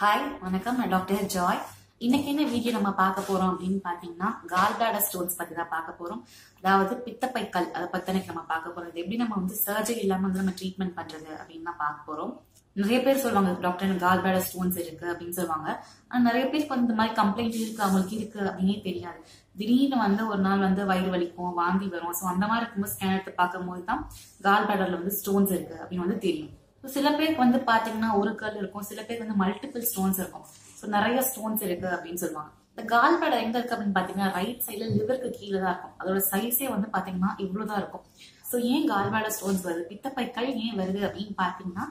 हाय वनकम ना doctor Joy इनके ना वीडियो நம்ம பார்க்க போறோம் அப்படினு பாத்தீங்கன்னா gallbladder stones பத்தி தான் பார்க்க போறோம் அதாவது பித்தப்பைக்கல் அத பத்தின நம்ம பார்க்க போறோம் இது எப்படி நம்ம வந்து சர்ஜரி இல்லாம நம்ம ட்ரீட்மென்ட் பண்றது அப்படினா பார்க்க போறோம் நிறைய பேர் சொல்வாங்க டாக்டர் எனக்கு gallbladder stones இருக்கு அப்படினு சொல்வாங்க ஆனா நிறைய பேருக்கு இந்த மாதிரி கம்ப்ளைண்ட் இருக்கு அவங்களுக்கு இருக்கு அப்படினே தெரியாது திடீர்னு வந்து ஒரு நாள் வந்து வயிறு வலிக்கும் வாந்தி வரும் சோ அந்த மாதிரி இருக்கும்போது ஸ்கேன் எடுத்து பாக்கும்போது தான் gallbladderல வந்து stones இருக்கு அப்படினு வந்து தெரியும் சில பேருக்கு வந்து பாத்தீங்கன்னா ஒரு கல் இருக்கும் சில பேருக்கு வந்து மல்டிபிள் ஸ்டோன்ஸ் இருக்கும் சோ நிறைய ஸ்டோன்ஸ் இருக்கு அப்படினு சொல்வாங்க இந்த gallbladder எங்க இருக்கு அப்படினு பாத்தீங்கன்னா ரைட் சைடுல லிவருக்கு கீழ தான் இருக்கும் அதோட சைஸே வந்து பாத்தீங்கன்னா இவ்வளவு தான் இருக்கும் சோ ஏன் gallbladder ஸ்டோன்ஸ் வருது பித்தப்பைக்கல் ஏன் வருது அப்படினு பாத்தீங்கன்னா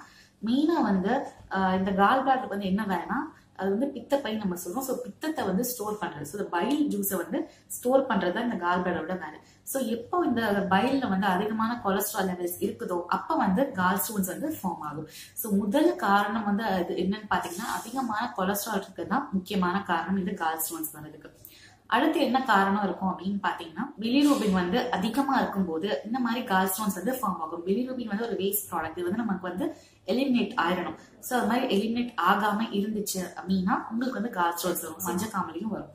மெயினா வந்து இந்த gallbladder வந்து என்ன வேணா அது வந்து பித்தப்பை நம்ம சொல்றோம் சோ பித்தத்தை வந்து ஸ்டோர் பண்றது சோ பைல் ஜூஸை வந்து ஸ்டோர் பண்றது தான் இந்த gallbladderோட வேலை சோ எப்போ இந்த பைல்ல வந்து அதிகமான கொலஸ்ட்ரால் லெவல்ஸ் இருக்குதோ அப்ப வந்து gallstones வந்து ஃபார்ம் ஆகும் சோ முதல் காரணம் வந்து அது என்னன்னு பாத்தீங்கன்னா அதிகமான கொலஸ்ட்ரால் இருக்குன்னா முக்கியமான காரணம் இது gallstones வர்றதுக்கு அடுத்து என்ன காரணம் இருக்கும் அப்படின்னு பாத்தீங்கன்னா பிலிரூபின் வந்து அதிகமா இருக்கும்போது இந்த மாதிரி gallstones வந்து ஃபார்ம் ஆகும் பிலிரூபின் வந்து ஒரு வேஸ்ட் ப்ராடக்ட் இது வந்து நமக்கு வந்து எலிமினேட் ஆயிடணும் சோ அது மாதிரி எலிமினேட் ஆகாம இருந்துச்சு அப்படின்னா உங்களுக்கு வந்து gallstones வரும் மஞ்சக்காமலையும் வரும்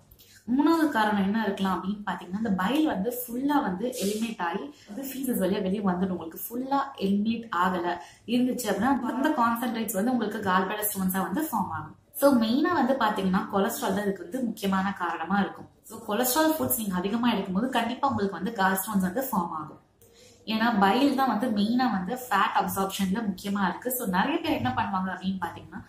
மூணாவது காரணம் என்ன இருக்கலாம் அப்படின்னு பாத்தீங்கன்னா இந்த பைல் வந்து ஃபுல்லா வந்து எலிமினேட் ஆகி ஃபீசஸ் வழியா வெளியே வந்துடும் உங்களுக்கு ஃபுல்லா எலிமினேட் ஆகல இருந்துச்சு அப்படின்னா அந்த கான்சன்ட்ரேட்ஸ் வந்து உங்களுக்கு gallbladder stones-ஆ வந்து ஃபார்ம் ஆகும் சோ மெயினா வந்து பாத்தீங்கன்னா கொலஸ்ட்ரால் தான் இதுக்கு வந்து முக்கியமான காரணமா இருக்கும் சோ கொலஸ்ட்ரால் ஃபுட்ஸ் நீங்க அதிகமா எடுக்கும்போது கண்டிப்பா உங்களுக்கு வந்து gallstones வந்து ஃபார்ம் ஆகும் ஏன்னா பைல் தான் வந்து மெயினா வந்து ஃபேட் அப்சார்ப்ஷன்ல முக்கியமா இருக்கு சோ நிறைய பேர் என்ன பண்ணுவாங்க அப்படின்னு பாத்தீங்கன்னா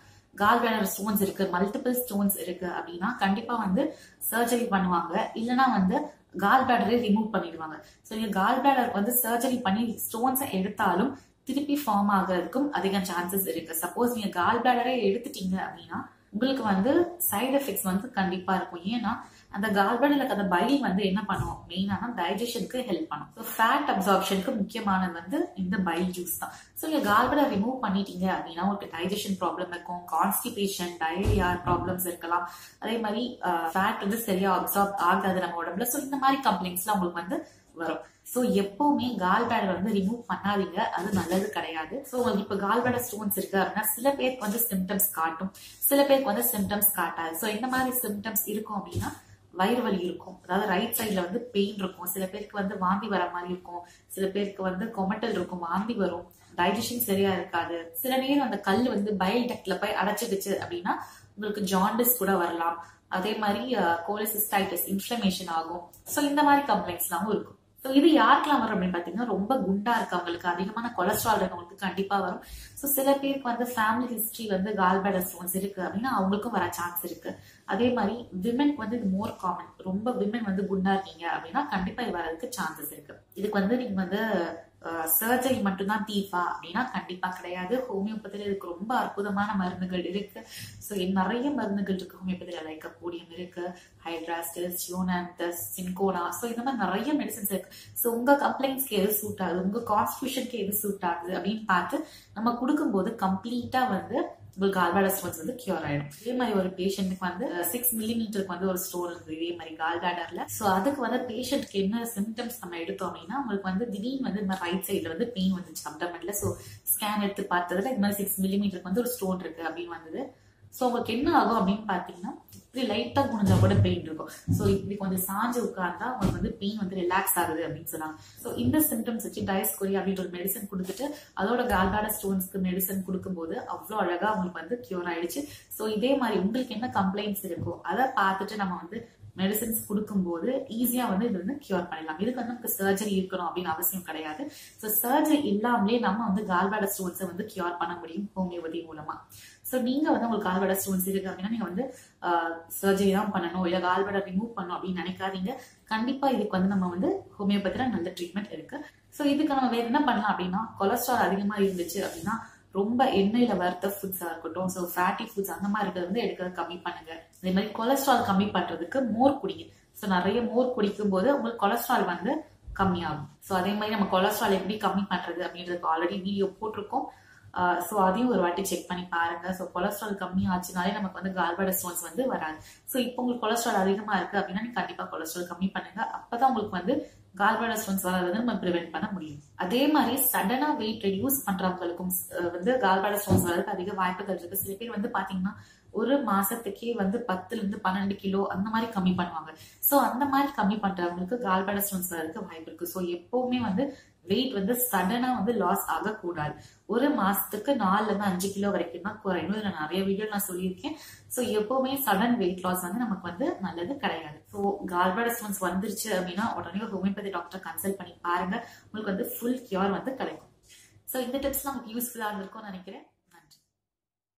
gallbladder ஸ்டோன்ஸ் இருக்கு மல்டிபிள் ஸ்டோன்ஸ் இருக்கு அப்படின்னா கண்டிப்பா வந்து சர்ஜரி பண்ணுவாங்க இல்லைன்னா வந்து gallbladder ரிமூவ் பண்ணிடுவாங்க சோ நீங்க gallbladder வந்து சர்ஜரி பண்ணி ஸ்டோன்ஸை எடுத்தாலும் திருப்பி ஃபார்ம் ஆகிறதுக்கும் அதிக சான்சஸ் இருக்கு சப்போஸ் நீங்க gallbladder எடுத்துட்டீங்க அப்படின்னா உங்களுக்கு வந்து சைடு எஃபெக்ட்ஸ் வந்து கண்டிப்பா இருக்கும் ஏன்னா அந்த gallbladder இருக்கிற பைல் வந்து என்ன பண்ணுவோம் மெயினா டைஜஷனுக்கு ஹெல்ப் பண்ணும் ஸோ ஃபேட் அப்சார்ப்ஷனுக்கு முக்கியமானது வந்து இந்த பைல் ஜூஸ் தான் ஸோ நீங்க gallbladder ரிமூவ் பண்ணிட்டீங்க அப்படின்னா உங்களுக்கு டைஜஷன் ப்ராப்ளம் இருக்கும் கான்ஸ்டிபேஷன் டயரியா ப்ராப்ளம்ஸ் இருக்கலாம் அதே மாதிரி ஃபேட் வந்து சரியா அப்சார்ப் ஆகாது நம்ம உடம்புல ஸோ இந்த மாதிரி கம்ப்ளைண்ட்ஸ்லாம் உங்களுக்கு வந்து வரும் சோ எப்பவுமே gallbladder வந்து ரிமூவ் பண்ணாதீங்க அது நல்லது கிடையாது சோ உங்களுக்கு இப்ப gallbladder ஸ்டோன்ஸ் இருக்கு அப்படின்னா சில பேருக்கு வந்து சிம்டம்ஸ் காட்டும் சில பேருக்கு வந்து சிம்டம்ஸ் காட்டாது சோ இந்த மாதிரி சிம்டம்ஸ் இருக்கும் அப்படின்னா வயிறு வலி இருக்கும் அதாவது ரைட் சைடுல வந்து பெயின் இருக்கும் சில பேருக்கு வந்து வாந்தி வர மாதிரி இருக்கும் சில பேருக்கு வந்து கொமட்டல் இருக்கும் வாந்தி வரும் டைஜஷன் சரியா இருக்காது சில நேரம் அந்த கல் வந்து பைல் டக்ட்ல போய் அடைச்சிடுச்சு அப்படின்னா உங்களுக்கு ஜாண்டிஸ் கூட வரலாம் அதே மாதிரி கோலசிஸ்டைட்டிஸ் இன்ஃபிளமேஷன் ஆகும் சோ இந்த மாதிரி கம்ப்ளைண்ட்ஸ் எல்லாமும் இருக்கும் சோ இது யாருக்கெல்லாம் வரும் அப்படின்னு பாத்தீங்கன்னா ரொம்ப குண்டா இருக்கவங்களுக்கு அதிகமான கொலஸ்ட்ரால் இருக்கவங்களுக்கு கண்டிப்பா வரும் சோ சில பேருக்கு வந்து ஃபேமிலி ஹிஸ்டரி வந்து gallbladder ஸ்டோன்ஸ் இருக்கு அப்படின்னா அவங்களுக்கும் வர சான்ஸ் இருக்கு அதே மாதிரி விமென்க்கு வந்து இது மோர் காமன் ரொம்ப விமென் வந்து குண்டா இருக்கீங்க அப்படின்னா கண்டிப்பா இது வரதுக்கு சான்சஸ் இருக்கு இதுக்கு வந்து நீங்க வந்து சர்ஜரி மட்டும்தான் தீர்வா அப்படின்னா கண்டிப்பா கிடையாது ஹோமியோபதியில இதுக்கு ரொம்ப அற்புதமான மருந்துகள் இருக்கு சோ நிறைய மருந்துகள் இருக்கு ஹோமியோபதியில லைக் கோடியம் இருக்கு ஹைட்ராஸ்டிஸ் யோனாந்தஸ் சின்கோனா சோ இந்த மாதிரி நிறைய மெடிசன்ஸ் இருக்கு சோ உங்க கம்ப்ளைண்ட்ஸ்க்கு எது சூட் ஆகுது உங்க கான்ஸ்டிபியூஷனுக்கு எது சூட் ஆகுது அப்படின்னு பார்த்து நம்ம கொடுக்கும்போது கம்ப்ளீட்டா வந்து உங்களுக்கு gallbladder ஸ்டோன்ஸ் வந்து கியூர் ஆயிடும் இதே மாதிரி ஒரு பேஷண்ட்டுக்கு வந்து 6 மில்லிமீட்டருக்கு வந்து ஒரு ஸ்டோன் இருக்குது இதே மாதிரி gallbladderல சோ அதுக்கு வந்து பேஷண்ட்க்கு என்ன சிம்டம்ஸ் நம்ம எடுத்தோம் அப்படின்னா உங்களுக்கு வந்து திடீர்னு வந்து இந்த ரைட் சைடுல வந்து பெயின் வந்துச்சு அப்டமென்ல சோ ஸ்கேன் எடுத்து பார்த்ததுல இந்த மாதிரி 6 மில்லிமீட்டருக்கு வந்து ஒரு ஸ்டோன் இருக்கு அப்படின்னு வந்தது சோ உங்களுக்கு என்ன ஆகும் அப்படின்னு பாத்தீங்கன்னா இப்படி லைட்டா குனிஞ்சா கூட பெயின் இருக்கும் சோ இப்படி கொஞ்சம் சாஞ்சு உட்கார்ந்தா உங்களுக்கு வந்து பெயின் வந்து ரிலாக்ஸ் ஆகுது அப்படின்னு சொன்னாங்க சோ இந்த சிம்டம்ஸ் வச்சு டயஸ்கோரி அப்படின்ற ஒரு மெடிசன் கொடுத்துட்டு அதோட gallbladder ஸ்டோன்ஸ்க்கு மெடிசன் கொடுக்கும்போது அவ்வளவு அழகா உங்களுக்கு வந்து கியூர் ஆயிடுச்சு சோ இதே மாதிரி உங்களுக்கு என்ன கம்ப்ளைண்ட்ஸ் இருக்கோ அதை பார்த்துட்டு நம்ம வந்து மெடிசன்ஸ் கொடுக்கும்போது ஈஸியா வந்து இது வந்து கியூர் பண்ணிடலாம் இதுக்கு வந்து நமக்கு சர்ஜரி இருக்கணும் அப்படின்னு அவசியம் கிடையாது சோ சர்ஜரி இல்லாமலே நம்ம வந்து gallbladder ஸ்டோன்ஸை வந்து கியூர் பண்ண முடியும் ஹோமியோபதி மூலமா சோ நீங்க வந்து உங்களுக்கு gallbladder ஸ்டோன்ஸ் இருக்கு அப்படின்னா நீங்க வந்து சர்ஜரி தான் பண்ணணும் இல்ல gallbladder ரிமூவ் பண்ணணும் அப்படின்னு நினைக்காதீங்க கண்டிப்பா இதுக்கு வந்து நம்ம வந்து ஹோமியோபதியில நல்ல ட்ரீட்மெண்ட் இருக்கு சோ இதுக்கு நம்ம வேற என்ன பண்ணலாம் அப்படின்னா கொலஸ்ட்ரால் அதிகமா இருந்துச்சு அப்படின்னா ரொம்ப எண்ணெயில வறுத்த ஃபுட்ஸா இருக்கட்டும் சோ ஃபேட்டி ஃபுட்ஸ் அந்த மாதிரி இருக்கிறது வந்து எடுக்கிறது கம்மி பண்ணுங்க அதே மாதிரி கொலஸ்ட்ரால் கம்மி பண்றதுக்கு மோர் குடிங்க சோ நிறைய மோர் குடிக்கும் போது உங்களுக்கு கொலஸ்ட்ரால் வந்து கம்மியாகும் சோ அதே மாதிரி நம்ம கொலஸ்ட்ரால் எப்படி கம்மி பண்றது அப்படின்றதுக்கு ஆல்ரெடி வீடியோ போட்டிருக்கோம் சோ அதையும் ஒரு வாட்டி செக் பண்ணி பாருங்க சோ கொலஸ்ட்ரால் கம்மி ஆச்சுனாலே நமக்கு வந்து gallbladder ஸ்டோன்ஸ் வந்து வராது சோ இப்போ உங்களுக்கு கொலஸ்ட்ரால் அதிகமா இருக்கு அப்படின்னா நீங்க கண்டிப்பா கொலஸ்ட்ரால் கம்மி பண்ணுங்க அப்பதான் உங்களுக்கு வந்து gallbladder stones வரதுல நம்ம prevent பண்ண முடியும். அதே மாதிரி சடனா weight reduce பண்றவங்களுக்கும் வந்து gallbladder stones வரதுக்கு அதிக வாய்ப்புகள் இருக்கு. சில பேர் வந்து பாத்தீங்கன்னா ஒரு மாசத்துக்கே வந்து 10 to 12 கிலோ அந்த மாதிரி கம்மி பண்ணுவாங்க. சோ அந்த மாதிரி கம்மி பண்றவங்களுக்கு gallbladder stones வரதுக்கு வாய்ப்பு இருக்கு. சோ எப்பவுமே வந்து weight வந்து சடனா வந்து லாஸ் ஆக கூடாது. ஒரு மாசத்துக்கு 4 to 5 கிலோ வரைக்கும் தான் குறையணும். இதை நான் நிறைய வீடியோ நான் சொல்லியிருக்கேன். ஸோ எப்பவுமே சடன் வெயிட் லாஸ் வந்து நமக்கு வந்து நல்லது கிடையாது. ஸோ gallbladder stones வந்துருச்சு அப்படின்னா உடனே ஹோமியோபதி டாக்டர் கன்சல்ட் பண்ணி பாருங்க. உங்களுக்கு வந்து ஃபுல் கியூர் வந்து கிடைக்கும். ஸோ இந்த டிப்ஸ் நமக்கு யூஸ்ஃபுல்லா இருந்திருக்கும்னு நினைக்கிறேன்.